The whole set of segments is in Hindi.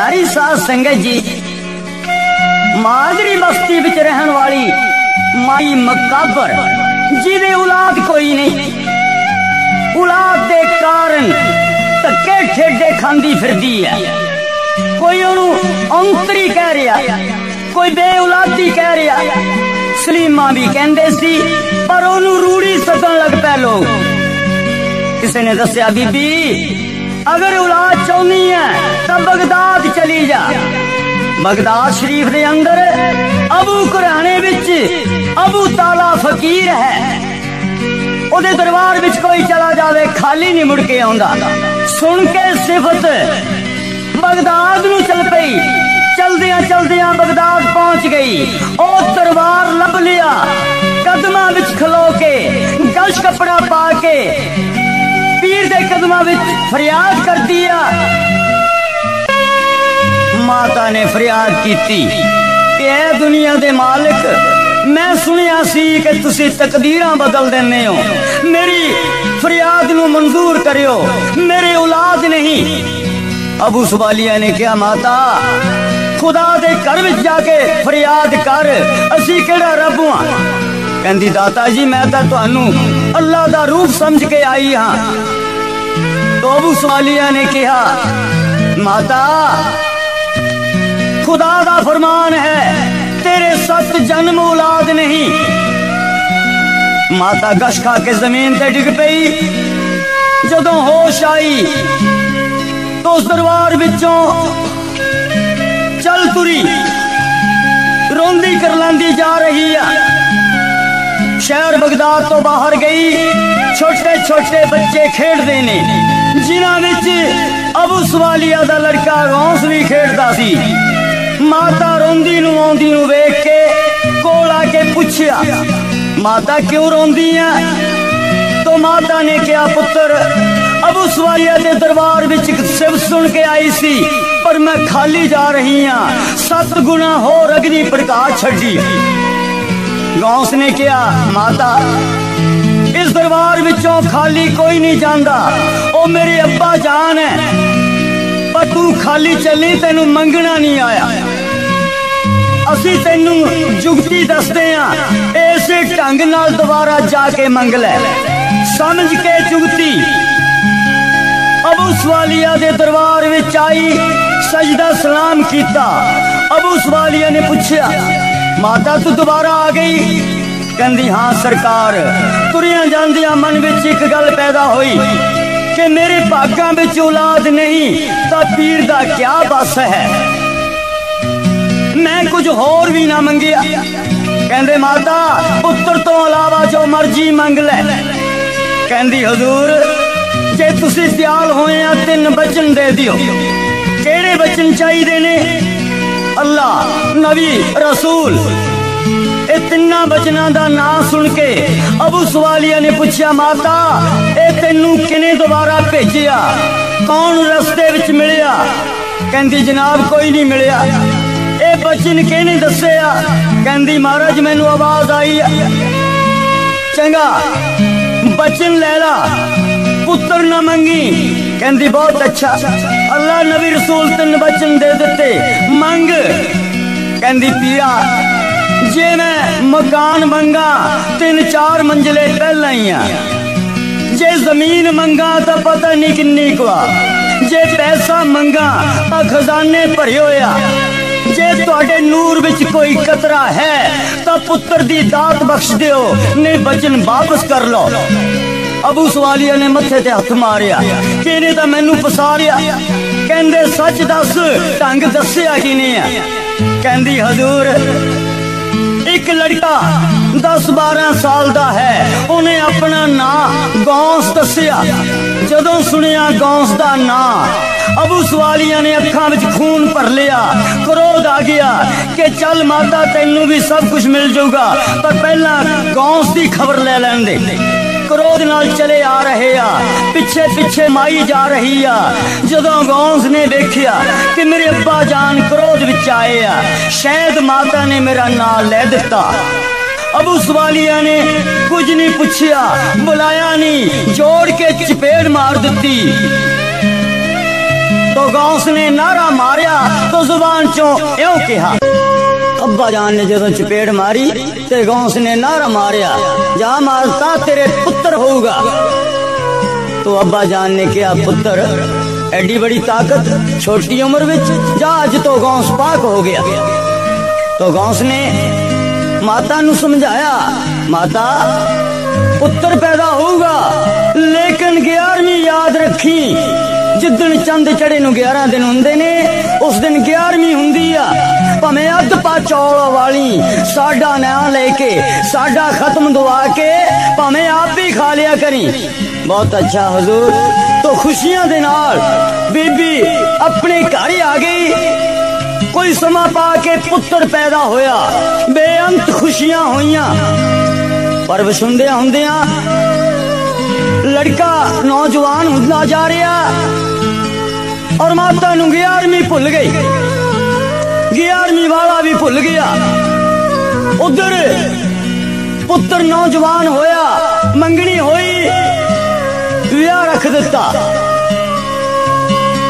प्यारी साध संगत जी, माजरी बस्ती विच रहन वाली माई मकाबर जिदे औलाद कोई नहीं, औलाद दे कारण धक्के ठेडे खांदी फिरदी है। कोई ओनू अंतरी कह रहा, कोई बे औलादी कह रहा, सलीमा भी कहंदे सी, पर ओनू रूड़ी सदन लग पै लोग। किसी ने दस्या, बीबी अगर औलाद चाहनी है तो बगदाद चली जा। बगदाद शरीफ के अंदर अबू कुराने विच अबू ताला फकीर है, ओदे दरबार विच कोई चला जावे खाली नहीं मुड़ के आउंदा। सुन के सिफत बगदाद नू चल पई, चलदियां चलदियां बगदाद पहुंच गई। ओ दरबार लभ लिया, कदमां विच खलो के गश कपड़ा पा के पीर दे कदमां विच फरियाद कर दिया। माता ने फरियाद कीती, ए दुनिया दे मालिक, मैं सुनिया सी कि तुसी तकदीरां बदल देने हो, मेरी फरियाद नू मंजूर करियो, मेरे औलाद नहीं। अबू सुबालिया ने कहा, माता खुदा दे घर विच जाके फरियाद कर, असी केड़ा रब हां। कहंदी, दाता जी मैं तां तुहानू अल्लाह दा रूप समझ के आई हां। तो अबू सुबालिया ने कहा, माता खुदा दा फरमान है, तेरे सत जन्म औलाद नहीं। माता गश खा के जमीन ते डिग पई। जदों होश आई तो उस दरबार विचों चल तुरी, रोंदी करलांदी जा रही है। शहर बगदाद तो बाहर गई, छोटे छोटे बच्चे खेडते ने, जिन्हां अबू सुबालिया दा लड़का रौंस भी खेडदा सी। माता रोंदी नू आउंदी नू वेख के कोल आके पुछया, माता क्यों रोंदी है? तो माता ने कहा, पुत्र अबू सुबालिया दे दरबार विच सिफत सुन के आई सी, पर मैं खाली जा रही हां, सत गुना होर अग्नि भड़का छड्डी। गौस ने कहा, माता इस दरबार विचों खाली कोई नहीं जांदा, ओ मेरे अब्बा जान है, पर तू खाली चली, तेनू मंगना नहीं आया। असी तेनू जुगती दसदे हां, इसे ढंग नाल दोबारा जाके मंग लै, समझ के जुगती। अबू सुबालिया दे दरबार विच आई, सजदा सलाम कीता। अबू सुबालिया ने पूछया, माता तू दोबारा आ गई? कहंदी, हां सरकार। तुरियां जांदियां मन विच एक गल पैदा होई कि मेरे भागां विच औलाद नहीं, तां पीर दा क्या बस है, मैं कुछ होर भी ना मंगिया। कहंदे, माता पुत्र तो अलावा जो मर्जी मंग लै। कहंदी, हजूर जे तुसी दयाल होए आ, तीन बचन दे दियो। केड़े बचन चाहिदे ने? अल्लाह, नबी, रसूल। ए तिन्ना बचना दा नाम सुन के अबू सुबालिया ने पूछया, माता ए तेनू किने दोबारा भेजिया, कौन रस्ते विच मिलिया? कहंदी, जनाब कोई नहीं मिलिया। ए बचन किने दसया? कहंदी, महाराज मैनू आवाज आई। चंगा बचन ले ला, पुत्र ना मंगी। कहंदी, बहुत अच्छा, अल्लाह नबी रसूल तीन बचन दे दिते, मंग। कहंदी, पीरा जे मैं मकान मंगा तीन चार मंजिले पहला ही आ, जे जमीन मंगा तो पता नहीं किन्नी कुआ, जे पैसा मंगा तो खजाने भरे होया, जे तुहाडे नूर विच कोई कतरा है तो पुत्र दी दात बख्श दियो, नहीं बचन वापस कर लो। अबू सुबालिया ने मत्थे ते हथ मारिया, किने तां मैनू फसारिया। कहंदे, सच दस, ढंग दस्या किने आ? कहंदी, हजूर एक लड़का 10-12 साल दा है, उन्हें अपना नाम गौस दस्या। जदों सुनिया गौस दा नाम, अबू सुबालिया ने अखां विच खून भर लिया, क्रोध आ गया कि चल माता तैनू भी सब कुछ मिल जाऊगा, पर पहला गौस दी खबर ले लैण दे। क्रोध नाल चले आ रहे आ, पिछे पिछे माई जा रही आ। जदों गौस ने देखिया कि मेरे अब्बा जान क्रोध विच आए आ, शायद माता ने मेरा नाम ले दिता। अबू सुबालिया ने कुछ नहीं पूछया, बुलाया नहीं, जोड़ के चपेड़ मार दिती। तो गौस ने नारा मारिया तो जुबान चो यो कहा। अब्बा जान ने जदों चपेट मारी ते गौस ने नारा मारिया जा मारता तेरे पुत्र होगा। तो अब्बा जान ने कहा पुत्र एडी बड़ी ताकत छोटी उम्र विच जा अज तो गौस पाक हो गया। तो गौस ने माता नु समझाया माता पुत्र पैदा होगा लेकिन 11वीं याद रखी जिदन चंद चढ़े नु 11 दिन हुंदे ने उस दिन 11वीं हुंदी आ। भावें अध पा चौल वाली साडा ना लेके साडा खत्म दुआ के भावें आप भी खा लिया करी। बहुत अच्छा हुजूर। तो खुशियां दे नाल बीबी अपने घर आ गई। कोई समा पा के पुत्र पैदा होया बेअंत खुशियां होइयां। पर वसुंदिया हुंदिया लड़का नौजवान हुंदा जा रहा और माता नू 11वीं भुल गई 11वीं वाला भी भुल गया। उधर पुत्र नौजवान होया मंगनी होई विआह रख दिता।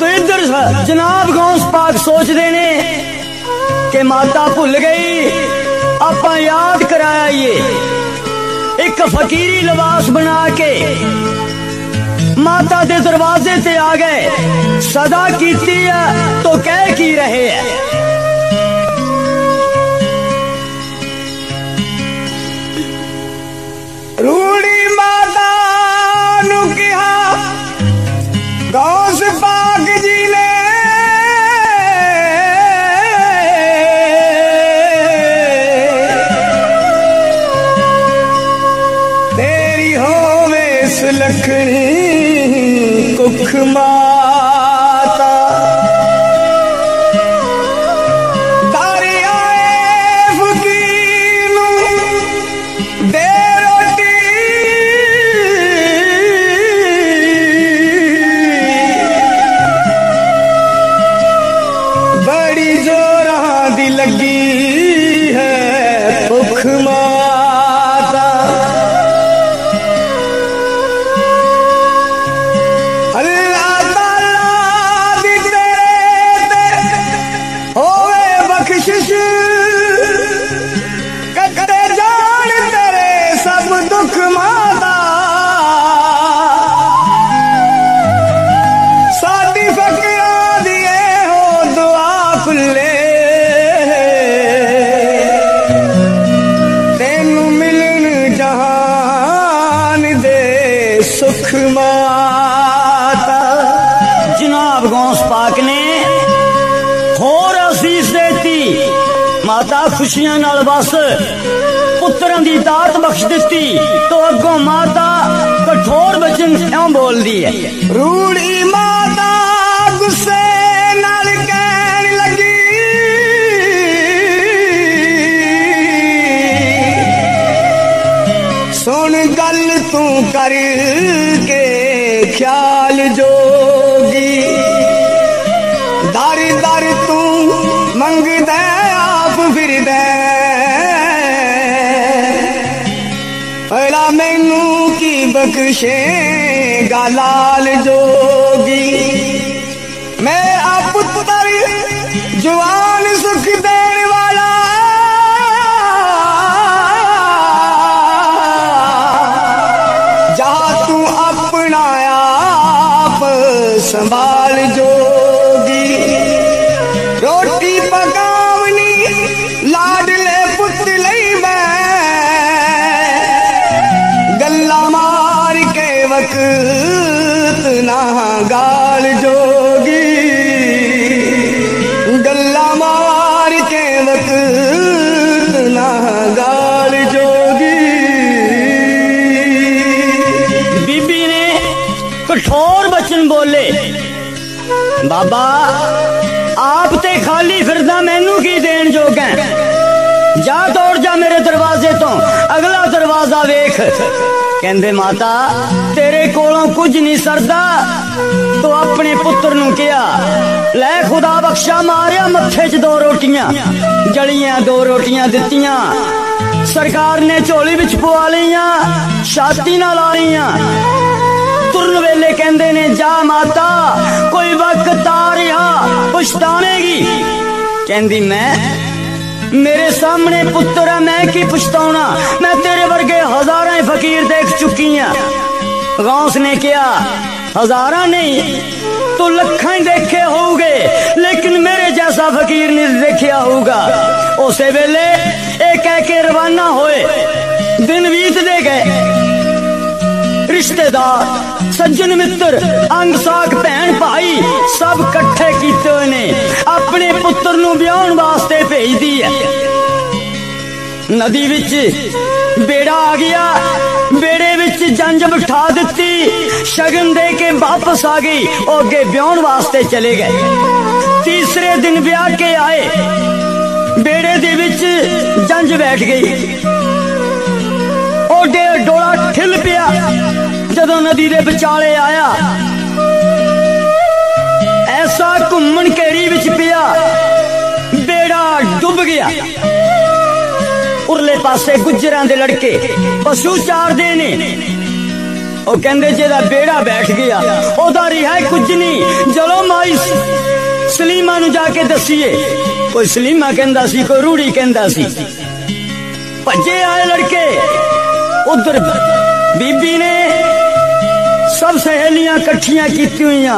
तो इधर जनाब गौस पाक सोचते ने कि माता भुल गई आपां याद कराया ये एक फकीरी लिबास बना के माता दे दरवाजे ते आ गए। सदा कीती है तो कह की रहे है। रूड़ी माता नु कहा गौस पाक लखनी कुख माता तारे आए फकीर दे रोटी बड़ी जोरा दी लगी है कुख माता। जनाब गौस पाक ने होर असीस देती माता खुशियां नाल बस पुत्रां दी दात बख्श दिती। तो अगों माता कठोर वचन क्यों बोल दी है। रूड़ी माता गुस्से नाल कहन लगी सुन गल तू कर के ख्याल जोगी दर दर तू मंग दे आप फिर दे पहला मैनू की बख्शेगा लाल जोगी मैं आप पुत्र जवान सुख देने वाला संभाल जोगी रोटी पकावनी लाडले पुतले मैं गल्ला मार के वक्त ना गाल जोगी गल्ला मार के वक्त ना गाल जोगी। बीबी ने कठोर वचन बोले बाबा आप ते खाली फिरदा मैनू की देन जोगा जा दौड़ जा मेरे दरवाजे तो अगला दरवाजा वेख। कहंदे माता तेरे कोलों कुछ नहीं सरदा। तो अपने पुत्र नू कहा लै खुदा बख्शा मारिया मत्थे च दो रोटियां जलियां दो रोटियां दित्तियां सरकार ने झोली विच पवा लईयां छाती नाल लाईयां तुरन वेले कहंदे ने जा माता कोई वक्त आ रहा पछतावेगी। कहंदी मैं मेरे सामने पुत्र है, मैं की पछताना, मैं तेरे वर्गे हजारां फकीर देख चुकी हां। गौस ने किया हजारां नहीं तो लखां देखे होंगे, लेकिन मेरे जैसा फकीर ने देखा होगा। उस वेले एक कह के रवाना होए। दिन बीतते गए, रिश्तेदार, सज्जन मित्र, अंग साख, भैन भाई सब कट्ठे कीते ने अपने पुत्र नूं ब्याहण वास्ते भेजदी है। नदी विच बेड़ा आ गया, बेड़े विच जंज बिठा दिती, शगन दे के वापस आ गई, अगे ब्याहण वास्ते चले गए। तीसरे दिन ब्याह के आए, बेड़े दे विच जंज बैठ गई, ओडे डोला ठिल पिया। जदों नदी दे विचाले आया, ऐसा घूमण घेरी विच पिया, बेड़ा डुब गया। उरले पासे गुजरां दे लड़के पशु चार देने, ओ कहंदे जेदा बेड़ा बैठ गया ओदा रिहा कुछ नहीं। चलो माई सलीमा नु जाके दसीए। कोई सलीमा कहंदा सी, कोई रूड़ी कहंदा सी। भजे आए लड़के, उधर बीबी ने सब सहेलियां कट्ठियां कीती हुईयां,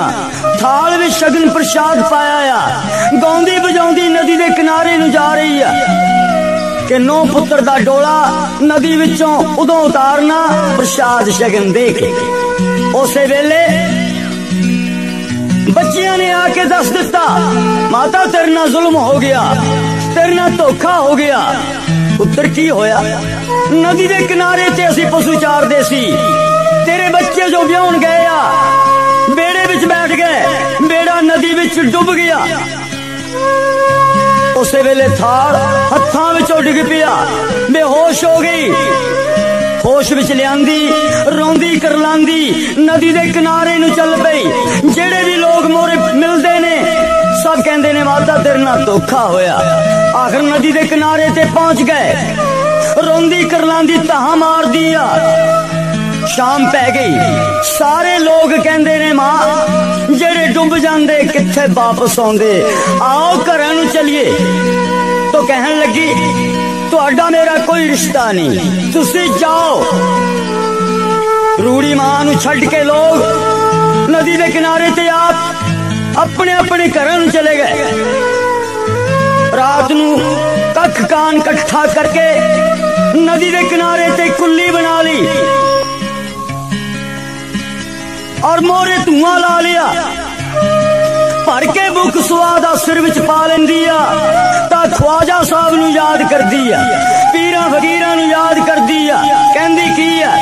थाल विच शगन प्रसाद पाया, गाउंदी बजाउंदी नदी दे किनारे नु जा रही है कि नौ पुत्र दा डोला नदी विचों उदों उतारना प्रसाद शगन दे के। उस वेले बच्चियां ने आके दस दिता, माता तेरे नाल जुल्म हो गया, तेरे नाल धोखा हो गया। पुत्र की होया? नदी दे किनारे ते असी पशु चार दे सी, तेरे बच्चे जो ब्याहण गए आ बेड़े विच बैठ गए, बेड़ा नदी विच डुब गया। उस वेले थाल हत्थां विचों डिग पिया, बेहोश हो गई। होश विच लियांदी, रोंदी करलांदी नदी दे किनारे नूं चल पई। जेड़े भी लोग मोरे मिलदे ने सब कहंदे ने माता तेरे नाल धोखा होया। आखिर नदी दे किनारे ते पहुंच गए, रोंदी करलांदी तहां मार दिया। शाम पै गई, सारे लोग कहंदे ने मां जेड़े डुब जांदे किथे वापस आउंदे, आओ घरां नूं चलिए। तो कहन लगी तुहाडा मेरा कोई रिश्ता नहीं, तुसीं जाओ। रूड़ी मां नूं छड्ड के लोग नदी दे किनारे ते आप अपने अपने घरां नूं चले गए। रात नूं कख कान इकट्ठा करके नदी दे किनारे ते कुल्ली बना ली और मोरे धुआं ला लिया, भर के बुक स्वाद सिर विच पा लेंदी आ, तां ख्वाजा साहब नूं याद करदी आ, पीरां फकीरां नूं याद करदी आ। कहंदी की आ,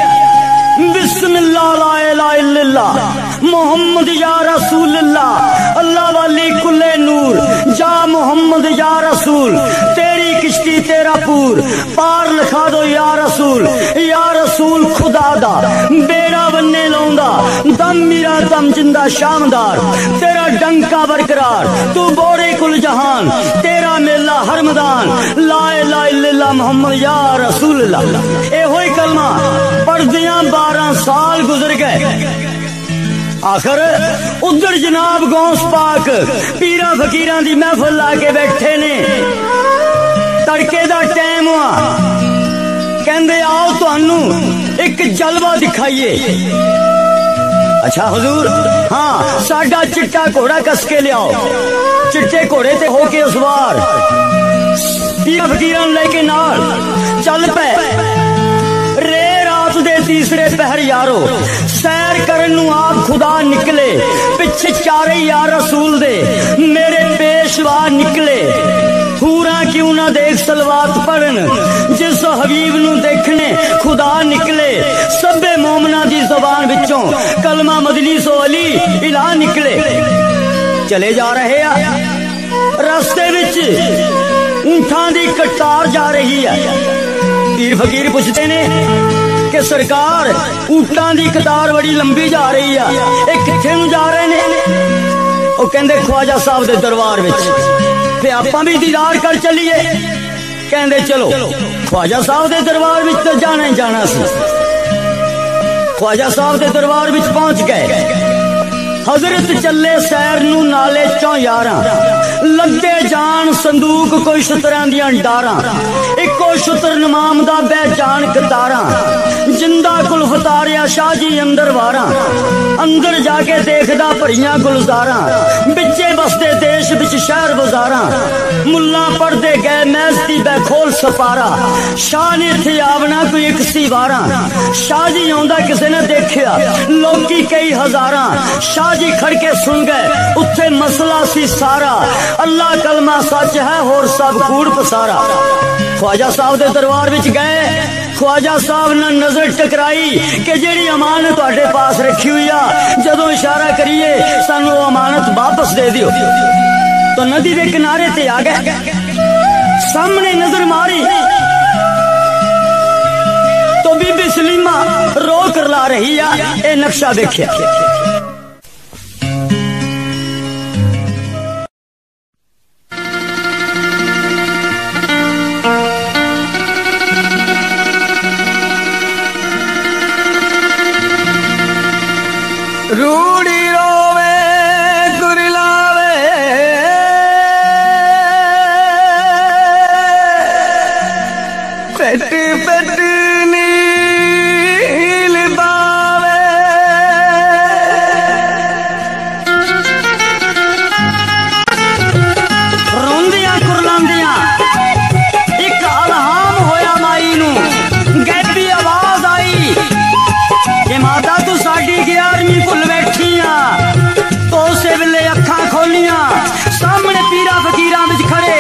बिस्मिल्लाह ला इलाहा इल्लल्लाह मोहम्मद या रसूलल्लाह, अल्लाह वाली कुल्ले नूर, जा मोहम्मद या रसूल, तेरी किश्ती तेरा पूर, पार लिखा दो या रसूल खुदा दा, बेड़ा बन्ने लाउंदा, दम मेरा दम जिंदा शामदार, तेरा डंका बरकरार, तू बोरे कुल जहान, तेरा मेला हर मैदान, ला इलाहा इल्लल्लाह मोहम्मद या रसूलल्लाह। एहो ही कलमा पढ़दियां 12 साल गुजर गए। आखिर उधर जनाब गौस पाक पीरा फकीरां दी महफिल ला के बैठे ने, तड़के दा टाइम हुआ। कहंदे आओ तुहानू एक जलवा दिखाइए। अच्छा हुजूर? हाँ, साडा चिट्टा घोड़ा कस के लियाओ। चिट्टे घोड़े ते होके उसवार पीरा फकीरां लेके नाल चल पे। रे रात दे तीसरे पहर यारो, सैर करन नू आप खुदा निकले, पिछे चारे यार रसूल दे मेरे पेशवा निकले, हूरा क्यों ना देख सलवात पढ़न, जिस हबीब नू देखने खुदा निकले, सब्बे मोमना दी जुबान विचों कलमा मदनी सो अली इला निकले। चले जा रहे आ, रास्ते विच ऊंठां दी कतार जा रही है। पीर फकीर पुछदे ने कि सरकार ऊंटां दी कतार बड़ी लंबी जा रही है, ये किथे नू जा रहे ने? ओ कहंदे ख्वाजा साहब दे दरबार विच। ते आपां भी दीदार कर चलीए। कहंदे चलो ख्वाजा साहब दे दरबार विच ते जाना ही जाना सी। ख्वाजा साहब के दरबार विच पहुंच गए। हजरत चले सैर नू नाले चों यारां, लगे जान संदूक कोई शुतरां दियां डारां। इको शुतर नमाम दा बे जान कतारां, जिंदा कुल फतारिया शाह जी अंदर वारां। अंदर जाके देखदा भरियां गुलजारां, बिचे बसदे देश बिच शहर बाजारां। मुल्ला पढ़दे गए मैस्ती बैखोल सपारा, शाह ने इत्थे आवना कोई इक सी वारां। शाह जी आउंदा किसे ने देखिया लोकी कई हजारां। शाह जी खड़के सुन गए उत्थे मसला सी सारा, अल्लाह कलमा सच है होर सब कूड़ पसारा। ख्वाजा साहब दे दरबार विच गए, ख्वाजा साहब ने नजर टकराई कि जेड़ी अमानत तुहाडे पास रखी हुई आ, जदों इशारा करिए सानू अमानत वापस दे दियो। तो नदी दे किनारे ते आ गए, सामने नजर मारी तो बीबी सलीमा रो करला रही आ। ए नक्शा देखिया रूड़ी रोवे कुरलावे, पेट पेट नील बावे। रोंदिया कुरलांदिया एक अलहाम होया माई नू, गैबी आवाज आई कि माता तू साडी ग्यारहवीं भुल बैठिया। तो उस वेले अखा खोलिया, सामने पीरा फकीरा विच खड़े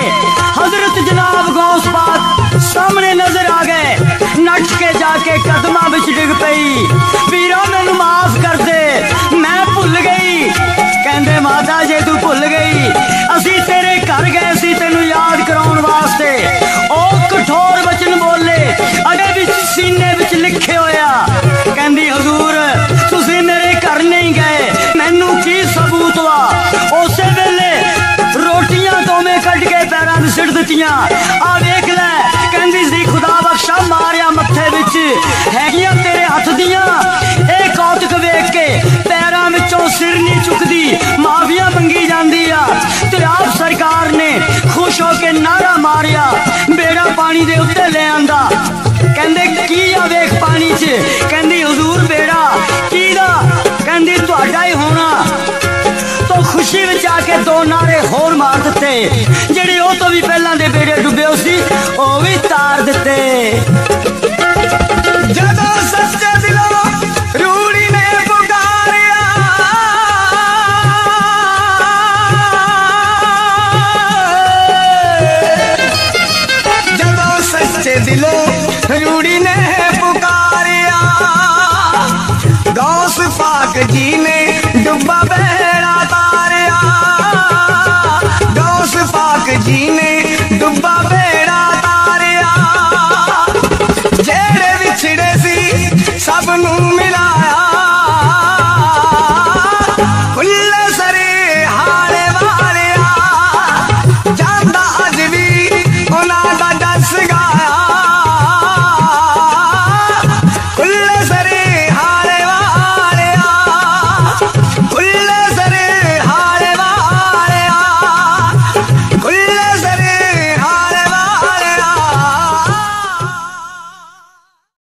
हजरत जनाब गौस पाक सामने नजर आ गए। नट के जाके कदमा विच डिग पई, पीरा मैनू माफ कर दे मैं भुल गई। कहंदे माता जे तू भुल गई, असी तेरे घर गए सी तेनू याद कराउण वास्ते। ओ कठोर वचन बोले अगे विच सीने विच लिखे होया, कहंदी हुजूर तुसी मेरे घर नहीं गए, मैनू की सबूत वा। उस वेले रोटियां तो मैं कट के पैरां ते सिट दित्तियां। आ वेख लै कहंदी सी खुदा बख्शा मारिया मत्थे विच हैगियां तेरे हथ दियां। ए कौतक वेख के पैरां विचों सिर नहीं चुकदी, माफिया मंगी जांदी आ। ते आप सरकार ने खुश होके नारा मारिया, बेड़ा पानी दे उत्ते ले आंदा। कहंदे की आ वेख पानी च, कहंदी हुजूर बेड़ा कीदा, कहंदी तुहाडा ही होना। तो खुशी विच आके दो नारे होर मार दिते, जेड़े ओ तो भी पहलां दे बेड़े डुबे सी ओ भी तार दिते। जदों सच्चे दिलों रूड़ी ने पुकारिया, जदों सच्चे दिलों रूड़ी ने पुकारिया, गौस पाक जी ने डुब्बा बेड़ा तारिया। गौस पाक जी ने डुब्बा बेड़ा तारिया, जेड़े बिछड़े सी सब नू